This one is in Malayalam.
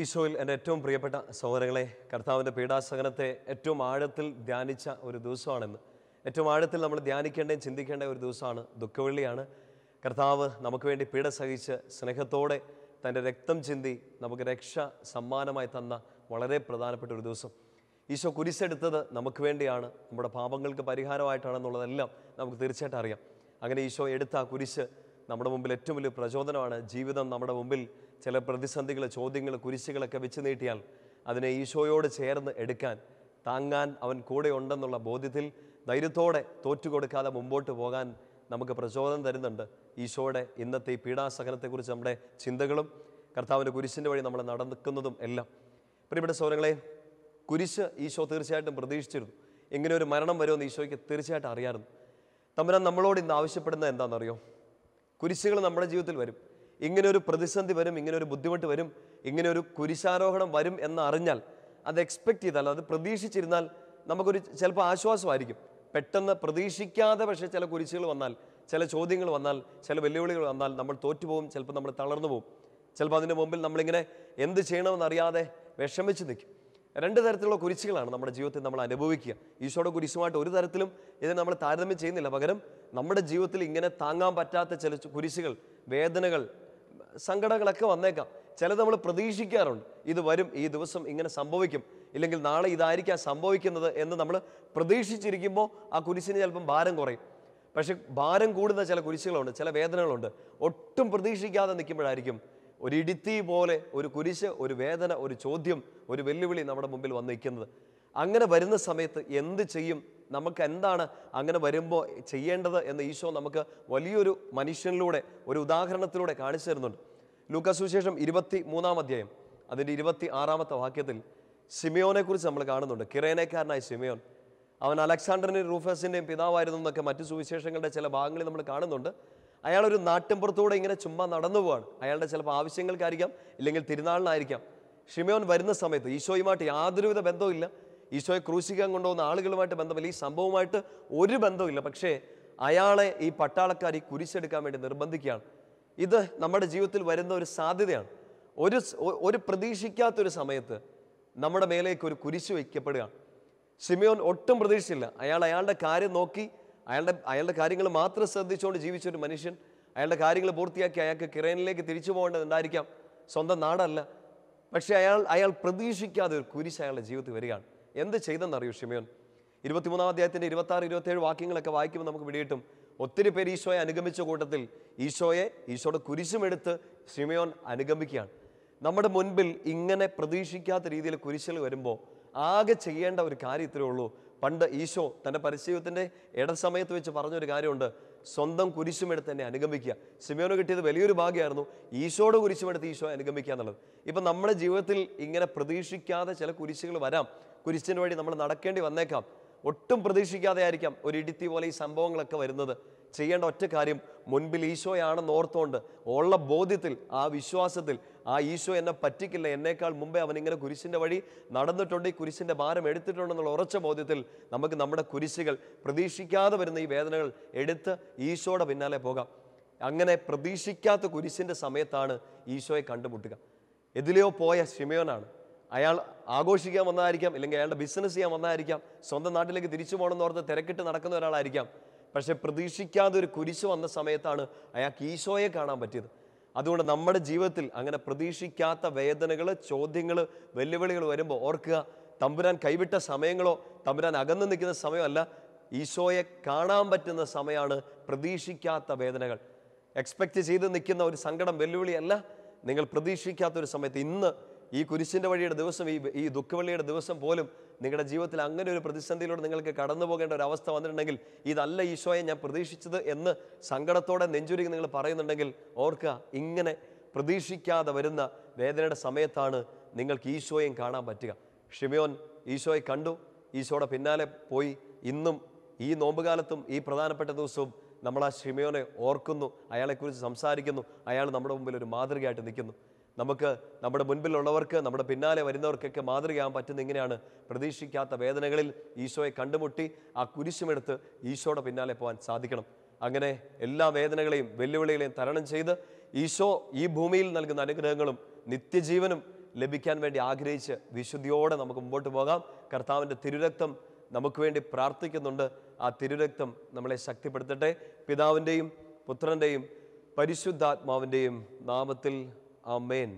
ഈശോയിൽ എൻ്റെ ഏറ്റവും പ്രിയപ്പെട്ട സഹോദരങ്ങളെ, കർത്താവിൻ്റെ പീഡാസഹനത്തെ ഏറ്റവും ആഴത്തിൽ ധ്യാനിച്ച ഒരു ദിവസമാണെന്ന്, ഏറ്റവും ആഴത്തിൽ നമ്മൾ ധ്യാനിക്കേണ്ടതും ചിന്തിക്കേണ്ട ഒരു ദിവസമാണ് ദുഃഖവെള്ളിയാണ്. കർത്താവ് നമുക്ക് വേണ്ടി പീഡ സഹിച്ച് സ്നേഹത്തോടെ തൻ്റെ രക്തം ചിന്തി നമുക്ക് രക്ഷ സമ്മാനമായി തന്ന വളരെ പ്രധാനപ്പെട്ട ഒരു ദിവസം. ഈശോ കുരിശെടുത്തത് നമുക്ക് വേണ്ടിയാണ്, നമ്മുടെ പാപങ്ങൾക്ക് പരിഹാരമായിട്ടാണെന്നുള്ളതെല്ലാം നമുക്ക് തീർച്ചയായിട്ടും അറിയാം. അങ്ങനെ ഈശോ എടുത്ത ആ കുരിശ് നമ്മുടെ മുമ്പിൽ ഏറ്റവും വലിയ പ്രചോദനമാണ്. ജീവിതം നമ്മുടെ മുമ്പിൽ ചില പ്രതിസന്ധികൾ, ചോദ്യങ്ങൾ, കുരിശുകളൊക്കെ വെച്ച് നീട്ടിയാൽ അതിനെ ഈശോയോട് ചേർന്ന് എടുക്കാൻ, താങ്ങാൻ അവൻ കൂടെ ഉണ്ടെന്നുള്ള ബോധ്യത്തിൽ ധൈര്യത്തോടെ തോറ്റുകൊടുക്കാതെ മുമ്പോട്ട് പോകാൻ നമുക്ക് പ്രചോദനം തരുന്നുണ്ട് ഈശോയുടെ ഇന്നത്തെ ഈ പീഡാസഹനത്തെക്കുറിച്ച് നമ്മുടെ ചിന്തകളും കർത്താവിൻ്റെ കുരിശിൻ്റെ വഴി നമ്മൾ നടക്കുന്നതും എല്ലാം. പ്രിയപ്പെട്ട സഹോദരങ്ങളെ, കുരിശ് ഈശോ തീർച്ചയായിട്ടും പ്രതീക്ഷിച്ചിരുന്നു. ഇങ്ങനെ ഒരു മരണം വരുമെന്ന് ഈശോയ്ക്ക് തീർച്ചയായിട്ടും അറിയാമായിരുന്നു. തമ്പുരാൻ നമ്മളോട് ഇന്ന് ആവശ്യപ്പെടുന്നത് എന്താണെന്നറിയോ? കുരിശുകൾ നമ്മുടെ ജീവിതത്തിൽ വരും, ഇങ്ങനൊരു പ്രതിസന്ധി വരും, ഇങ്ങനൊരു ബുദ്ധിമുട്ട് വരും, ഇങ്ങനൊരു കുരിശാരോഹണം വരും എന്നറിഞ്ഞാൽ, അത് എക്സ്പെക്റ്റ് ചെയ്താൽ, അത് പ്രതീക്ഷിച്ചിരുന്നാൽ നമുക്കൊരു ചിലപ്പോൾ ആശ്വാസമായിരിക്കും. പെട്ടെന്ന് പ്രതീക്ഷിക്കാതെ പക്ഷേ ചില കുരിശുകൾ വന്നാൽ, ചില ചോദ്യങ്ങൾ വന്നാൽ, ചില വെല്ലുവിളികൾ വന്നാൽ നമ്മൾ തോറ്റുപോകും, ചിലപ്പോൾ നമ്മൾ തളർന്നു പോകും, ചിലപ്പോൾ അതിൻ്റെ മുമ്പിൽ നമ്മളിങ്ങനെ എന്ത് ചെയ്യണമെന്നറിയാതെ വിഷമിച്ച് നിൽക്കും. രണ്ട് തരത്തിലുള്ള കുരിശുകളാണ് നമ്മുടെ ജീവിതത്തിൽ നമ്മൾ അനുഭവിക്കുക. ഈശോയുടെ കുരിശുമായിട്ട് ഒരു തരത്തിലും ഇതിനെ നമ്മൾ താരതമ്യം ചെയ്യുന്നില്ല. പകരം നമ്മുടെ ജീവിതത്തിൽ ഇങ്ങനെ താങ്ങാൻ പറ്റാത്ത ചില കുരിശുകൾ, വേദനകൾ, സങ്കടങ്ങളൊക്കെ വന്നേക്കാം. ചിലത് നമ്മൾ പ്രതീക്ഷിക്കാറുണ്ട്, ഇത് വരും, ഈ ദിവസം ഇങ്ങനെ സംഭവിക്കും, ഇല്ലെങ്കിൽ നാളെ ഇതായിരിക്കാം സംഭവിക്കുന്നത് എന്ന് നമ്മൾ പ്രതീക്ഷിച്ചിരിക്കുമ്പോൾ ആ കുരിശിന് ചിലപ്പം ഭാരം കുറയും. പക്ഷെ ഭാരം കൂടുന്ന ചില കുരിശുകളുണ്ട്, ചില വേദനകളുണ്ട്. ഒട്ടും പ്രതീക്ഷിക്കാതെ നിൽക്കുമ്പോഴായിരിക്കും ഒരു ഇടിത്തീ പോലെ ഒരു കുരിശ്, ഒരു വേദന, ഒരു ചോദ്യം, ഒരു വെല്ലുവിളി നമ്മുടെ മുമ്പിൽ വന്ന് നിൽക്കുന്നത്. അങ്ങനെ വരുന്ന സമയത്ത് എന്ത് ചെയ്യും, നമുക്ക് എന്താണ് അങ്ങനെ വരുമ്പോൾ ചെയ്യേണ്ടത് എന്ന് ഈശോ നമുക്ക് വലിയൊരു മനുഷ്യനിലൂടെ, ഒരു ഉദാഹരണത്തിലൂടെ കാണിച്ചു തരുന്നുണ്ട്. ലൂക്കാ സുവിശേഷം 23-ാം അധ്യായം അതിൻ്റെ 26-ാമത്തെ വാക്യത്തിൽ ശിമയോനെക്കുറിച്ച് നമ്മൾ കാണുന്നുണ്ട്. കിരേനക്കാരനായ ശിമയോൻ, അവൻ അലക്സാണ്ടറിൻ്റെയും റൂഫസിൻ്റെയും പിതാവായിരുന്നു എന്നൊക്കെ മറ്റു സുവിശേഷങ്ങളുടെ ചില ഭാഗങ്ങളിൽ നമ്മൾ കാണുന്നുണ്ട്. അയാളൊരു നാട്ടിൻപുറത്തൂടെ ഇങ്ങനെ ചുമ്മാ നടന്നു പോവാണ്. അയാളുടെ ചിലപ്പോൾ ആവശ്യങ്ങൾക്കായിരിക്കാം, ഇല്ലെങ്കിൽ തിരുനാളിനായിരിക്കാം. ശിമയോൻ വരുന്ന സമയത്ത് ഈശോയുമായിട്ട് യാതൊരുവിധ ബന്ധവും ഇല്ല, ഈശോയെ ക്രൂശിക്കാൻ കൊണ്ടുപോകുന്ന ആളുകളുമായിട്ട് ബന്ധമില്ല, ഈ സംഭവമായിട്ട് ഒരു ബന്ധമില്ല. പക്ഷേ അയാളെ ഈ പട്ടാളക്കാർ ഈ കുരിശെടുക്കാൻ വേണ്ടി നിർബന്ധിക്കുകയാണ്. ഇത് നമ്മുടെ ജീവിതത്തിൽ വരുന്ന ഒരു സാധ്യതയാണ്. ഒരു പ്രതീക്ഷിക്കാത്തൊരു സമയത്ത് നമ്മുടെ മേലേക്ക് ഒരു കുരിശ് വയ്ക്കപ്പെടുകയാണ്. ശിമയോൻ ഒട്ടും പ്രതീക്ഷിച്ചില്ല. അയാൾ അയാളുടെ കാര്യം നോക്കി, അയാളുടെ കാര്യങ്ങൾ മാത്രം ശ്രദ്ധിച്ചുകൊണ്ട് ജീവിച്ചൊരു മനുഷ്യൻ. അയാളുടെ കാര്യങ്ങൾ പൂർത്തിയാക്കി അയാൾക്ക് കിരേനിലേക്ക് തിരിച്ചു പോകേണ്ടതുണ്ടായിരിക്കാം, സ്വന്തം നാടല്ല. പക്ഷേ അയാൾ പ്രതീക്ഷിക്കാതെ ഒരു കുരിശ് അയാളുടെ ജീവിതത്തിൽ വരികയാണ്. എന്ത് ചെയ്തെന്നറിയൂ ശിമയോൻ? 23-ാം അധ്യായത്തിൻ്റെ 26-27 വാക്യങ്ങളൊക്കെ വായിക്കുമ്പോൾ നമുക്ക് പിടിയിട്ടും ഒത്തിരി പേര് ഈശോയെ അനുഗമിച്ച കൂട്ടത്തിൽ ഈശോയുടെ കുരിശുമെടുത്ത് ശിമയോൻ അനുഗമിക്കുകയാണ്. നമ്മുടെ മുൻപിൽ ഇങ്ങനെ പ്രതീക്ഷിക്കാത്ത രീതിയിൽ കുരിശുകൾ വരുമ്പോൾ ആകെ ചെയ്യേണ്ട ഒരു കാര്യം ഇത്രയേ ഉള്ളൂ. പണ്ട് ഈശോ തൻ്റെ പരിശീലനത്തിൻ്റെ ഇടസമയത്ത് വെച്ച് പറഞ്ഞൊരു കാര്യമുണ്ട്, സ്വന്തം കുരിശുമെടുത്ത് തന്നെ അനുഗമിക്കുക. ശിമയോന് കിട്ടിയത് വലിയൊരു ഭാഗ്യമായിരുന്നു, ഈശോയുടെ കുരിശുമെടുത്ത് ഈശോയെ അനുഗമിക്കുക എന്നുള്ളത്. ഇപ്പം നമ്മുടെ ജീവിതത്തിൽ ഇങ്ങനെ പ്രതീക്ഷിക്കാതെ ചില കുരിശുകൾ വരാം, കുരിശിന് വഴി നമ്മൾ നടക്കേണ്ടി വന്നേക്കാം. ഒട്ടും പ്രതീക്ഷിക്കാതെ ആയിരിക്കാം ഒരു ഇടിത്തി പോലെ ഈ സംഭവങ്ങളൊക്കെ വരുന്നത്. ചെയ്യേണ്ട ഒറ്റ കാര്യം, മുൻപിൽ ഈശോയാണെന്ന് ഓർത്തുകൊണ്ട്, ഉള്ള ബോധ്യത്തിൽ, ആ വിശ്വാസത്തിൽ, ആ ഈശോ എന്നെ പറ്റിക്കില്ല, എന്നേക്കാൾ മുമ്പേ അവനിങ്ങനെ കുരിശിൻ്റെ വഴി നടന്നിട്ടുണ്ട്, ഈ കുരിശിൻ്റെ ഭാരം എടുത്തിട്ടുണ്ടെന്നുള്ള ഉറച്ച ബോധ്യത്തിൽ നമുക്ക് നമ്മുടെ കുരിശുകൾ, പ്രതീക്ഷിക്കാതെ വരുന്ന ഈ വേദനകൾ എടുത്ത് ഈശോയുടെ പിന്നാലെ പോകാം. അങ്ങനെ പ്രതീക്ഷിക്കാത്ത കുരിശിൻ്റെ സമയത്താണ് ഈശോയെ കണ്ടുമുട്ടുക. എതിലെയോ പോയ ശിമയോനാണ്. അയാൾ ആഘോഷിക്കാൻ വന്നതായിരിക്കാം, ഇല്ലെങ്കിൽ അയാളുടെ ബിസിനസ് ചെയ്യാൻ വന്നതായിരിക്കാം, സ്വന്തം നാട്ടിലേക്ക് തിരിച്ചു പോകണമെന്നോർത്ത് തിരക്കിട്ട് നടക്കുന്ന ഒരാളായിരിക്കാം. പക്ഷെ പ്രതീക്ഷിക്കാതെ ഒരു കുരിശ് വന്ന സമയത്താണ് അയാൾക്ക് ഈശോയെ കാണാൻ പറ്റിയത്. അതുകൊണ്ട് നമ്മുടെ ജീവിതത്തിൽ അങ്ങനെ പ്രതീക്ഷിക്കാത്ത വേദനകൾ, ചോദ്യങ്ങൾ, വെല്ലുവിളികൾ വരുമ്പോൾ ഓർക്കുക, തമ്പുരാൻ കൈവിട്ട സമയങ്ങളോ തമ്പുരാൻ അകന്നു നിൽക്കുന്ന സമയമല്ല, ഈശോയെ കാണാൻ പറ്റുന്ന സമയമാണ് പ്രതീക്ഷിക്കാത്ത വേദനകൾ. എക്സ്പെക്റ്റ് ചെയ്ത് നിൽക്കുന്ന ഒരു സങ്കടം, വെല്ലുവിളിയല്ല നിങ്ങൾ പ്രതീക്ഷിക്കാത്തൊരു സമയത്ത്. ഇന്ന് ഈ കുരിശിൻ്റെ വഴിയുടെ ദിവസം, ഈ ദുഃഖവെള്ളിയുടെ ദിവസം പോലും നിങ്ങളുടെ ജീവിതത്തിൽ അങ്ങനെ ഒരു പ്രതിസന്ധിയിലൂടെ നിങ്ങൾക്ക് കടന്നു പോകേണ്ട ഒരു അവസ്ഥ വന്നിട്ടുണ്ടെങ്കിൽ, ഇതല്ല ഈശോയെ ഞാൻ പ്രതീക്ഷിച്ചത് എന്ന് സങ്കടത്തോടെ നെഞ്ചുരുക്കി നിങ്ങൾ പറയുന്നുണ്ടെങ്കിൽ ഓർക്കുക, ഇങ്ങനെ പ്രതീക്ഷിക്കാതെ വരുന്ന വേദനയുടെ സമയത്താണ് നിങ്ങൾക്ക് ഈശോയും കാണാൻ പറ്റുക. ശിമയോൻ ഈശോയെ കണ്ടു, ഈശോയുടെ പിന്നാലെ പോയി. ഇന്നും ഈ നോമ്പുകാലത്തും ഈ പ്രധാനപ്പെട്ട ദിവസവും നമ്മൾ ആ ശിമയോനെ ഓർക്കുന്നു, അയാളെക്കുറിച്ച് സംസാരിക്കുന്നു, അയാൾ നമ്മുടെ മുമ്പിൽ ഒരു മാതൃകയായിട്ട് നിൽക്കുന്നു. നമുക്ക് നമ്മുടെ മുൻപിലുള്ളവർക്ക്, നമ്മുടെ പിന്നാലെ വരുന്നവർക്കൊക്കെ മാതൃകയാകാൻ പറ്റുന്ന ഇങ്ങനെയാണ് പ്രതീക്ഷിക്കാത്ത വേദനകളിൽ ഈശോയെ കണ്ടുമുട്ടി ആ കുരിശുമെടുത്ത് ഈശോയുടെ പിന്നാലെ പോകാൻ സാധിക്കണം. അങ്ങനെ എല്ലാ വേദനകളെയും വെല്ലുവിളികളെയും തരണം ചെയ്ത് ഈശോ ഈ ഭൂമിയിൽ നൽകുന്ന അനുഗ്രഹങ്ങളും നിത്യജീവനും ലഭിക്കാൻ വേണ്ടി ആഗ്രഹിച്ച് വിശുദ്ധിയോടെ നമുക്ക് മുമ്പോട്ട് പോകാം. കർത്താവിൻ്റെ തിരുരക്തം നമുക്ക് വേണ്ടി പ്രാർത്ഥിക്കുന്നുണ്ട്. ആ തിരുരക്തം നമ്മളെ ശക്തിപ്പെടുത്തട്ടെ. പിതാവിൻ്റെയും പുത്രൻ്റെയും പരിശുദ്ധാത്മാവിൻ്റെയും നാമത്തിൽ ആമേൻ.